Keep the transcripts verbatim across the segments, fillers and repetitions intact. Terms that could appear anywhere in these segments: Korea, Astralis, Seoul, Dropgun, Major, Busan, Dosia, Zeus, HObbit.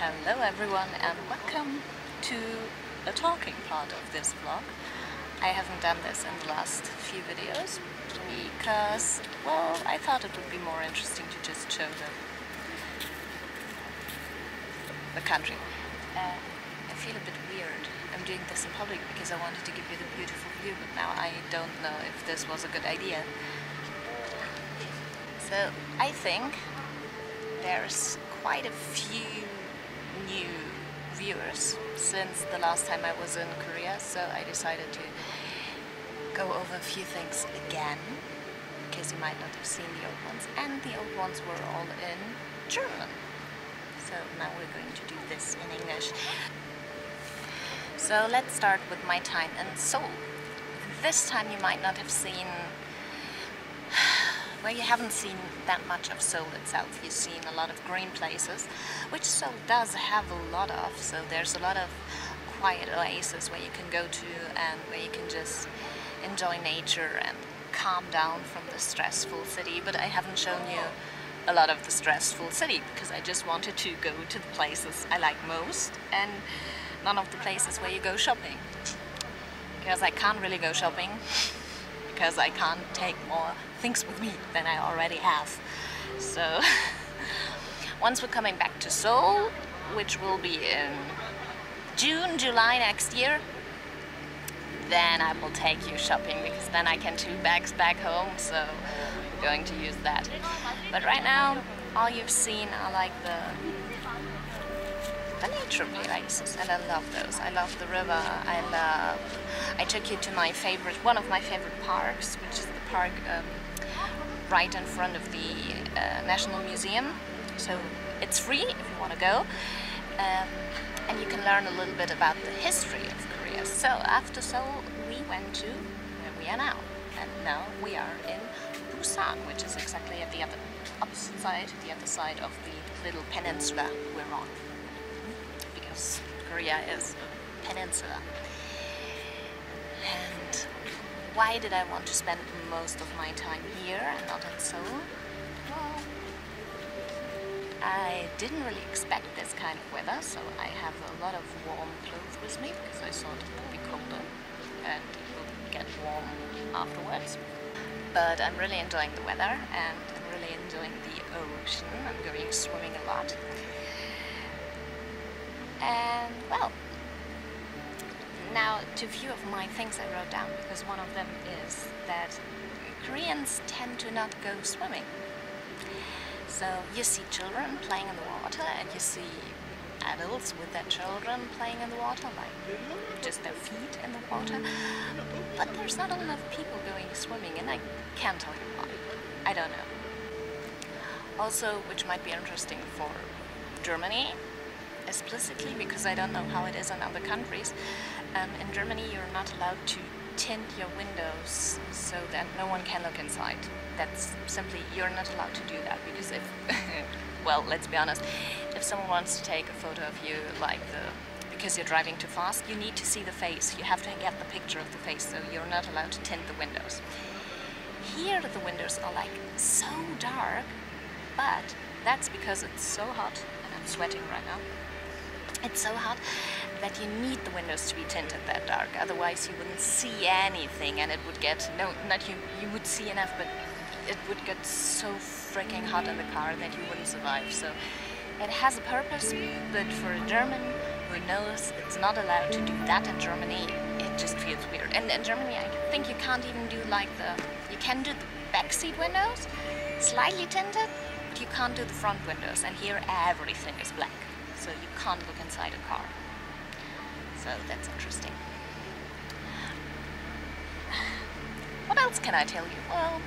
Hello everyone and welcome to the talking part of this vlog. I haven't done this in the last few videos because, well, I thought it would be more interesting to just show the, the country. Uh, I feel a bit weird. I'm doing this in public because I wanted to give you the beautiful view, but now I don't know if this was a good idea. So I think there's quite a few new viewers since the last time I was in Korea, so I decided to go over a few things again because you might not have seen the old ones, and the old ones were all in German, so now we're going to do this in English. So let's start with my time in Seoul. This time you might not have seen, well, you haven't seen that much of Seoul itself. You've seen a lot of green places, which Seoul does have a lot of, so there's a lot of quiet oases where you can go to and where you can just enjoy nature and calm down from the stressful city. But I haven't shown you a lot of the stressful city because I just wanted to go to the places I like most and none of the places where you go shopping, because I can't really go shopping because I can't take more things with me than I already have. So once we're coming back to Seoul, which will be in June, July next year, then I will take you shopping because then I can two bags back home, so I'm going to use that. But right now all you've seen are like the the nature places, and I love those. I love the river, I love... I took you to my favorite, one of my favorite parks, which is the park um, right in front of the uh, National Museum. So it's free if you want to go, um, and you can learn a little bit about the history of Korea. So after Seoul we went to where we are now, and now we are in Busan, which is exactly at the other opposite side, the other side of the little peninsula we're on. Korea is a peninsula. And why did I want to spend most of my time here and not in Seoul? Well, I didn't really expect this kind of weather, so I have a lot of warm clothes with me because I thought it would be colder and it would get warm afterwards. But I'm really enjoying the weather and I'm really enjoying the ocean. I'm going swimming a lot. And, well, now to a few of my things I wrote down, because one of them is that Koreans tend to not go swimming. So you see children playing in the water, and you see adults with their children playing in the water, like just their feet in the water. But there's not enough people going swimming, and I can't tell you why. I don't know. Also, which might be interesting for Germany, explicitly, because I don't know how it is in other countries. Um, in Germany you're not allowed to tint your windows so that no one can look inside. That's simply, you're not allowed to do that, because if, well, let's be honest, if someone wants to take a photo of you, like the, because you're driving too fast, you need to see the face, you have to get the picture of the face, so you're not allowed to tint the windows. Here the windows are like so dark, but that's because it's so hot, and I'm sweating right now. It's so hot that you need the windows to be tinted that dark, otherwise you wouldn't see anything, and it would get, no, not you, you would see enough, but it would get so freaking hot in the car that you wouldn't survive. So it has a purpose, but for a German who knows it's not allowed to do that in Germany, it just feels weird. And in Germany I think you can't even do like the, you can do the backseat windows, slightly tinted, but you can't do the front windows, and here everything is black. So you can't look inside a car. So that's interesting. What else can I tell you? Well,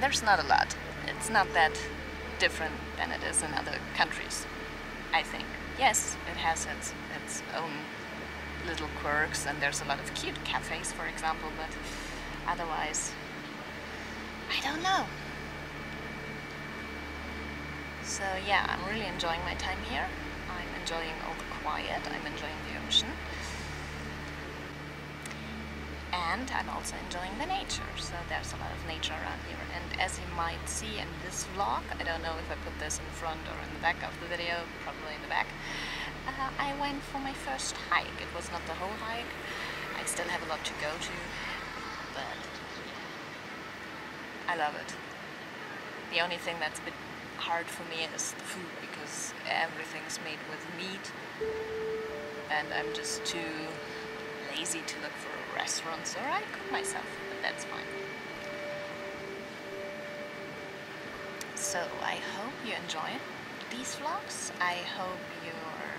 there's not a lot. It's not that different than it is in other countries, I think. Yes, it has its, its own little quirks, and there's a lot of cute cafes, for example, but otherwise, I don't know. So yeah, I'm really enjoying my time here. I'm enjoying all the quiet, I'm enjoying the ocean. And I'm also enjoying the nature, so there's a lot of nature around here. And as you might see in this vlog, I don't know if I put this in front or in the back of the video, probably in the back, uh, I went for my first hike. It was not the whole hike. I still have a lot to go to, but I love it. The only thing that's a bit hard for me is the food, because everything's made with meat and I'm just too lazy to look for restaurants, so I cook myself, but that's fine. So I hope you enjoy these vlogs. I hope you're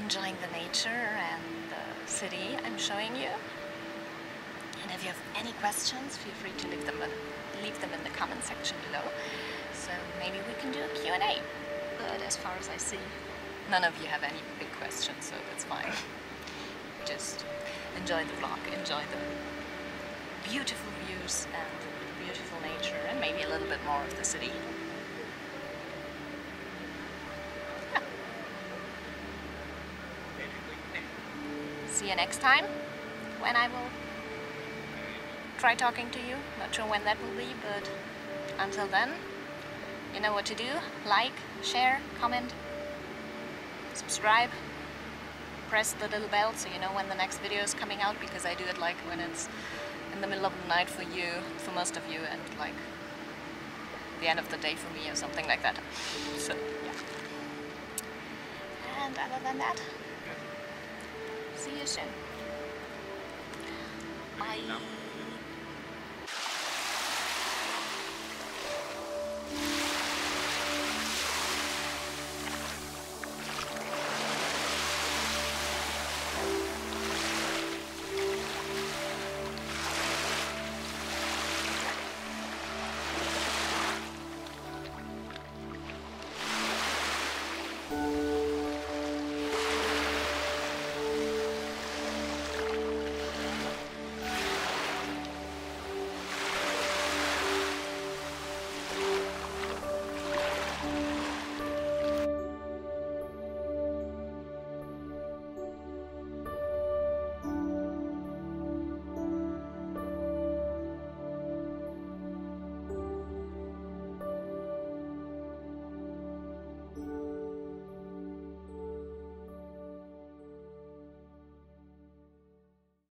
enjoying the nature and the city I'm showing you. And if you have any questions, feel free to leave them in, leave them in the comment section below. So maybe we can do a Q and A. But as far as I see, none of you have any big questions, so that's fine. Just enjoy the vlog, enjoy the beautiful views and beautiful nature, and maybe a little bit more of the city. Yeah. See you next time, when I will try talking to you. Not sure when that will be, but until then, you know what to do. Like, share, comment, subscribe, press the little bell so you know when the next video is coming out, because I do it like when it's in the middle of the night for you, for most of you, and like the end of the day for me or something like that. So, yeah. And other than that, see you soon. Bye.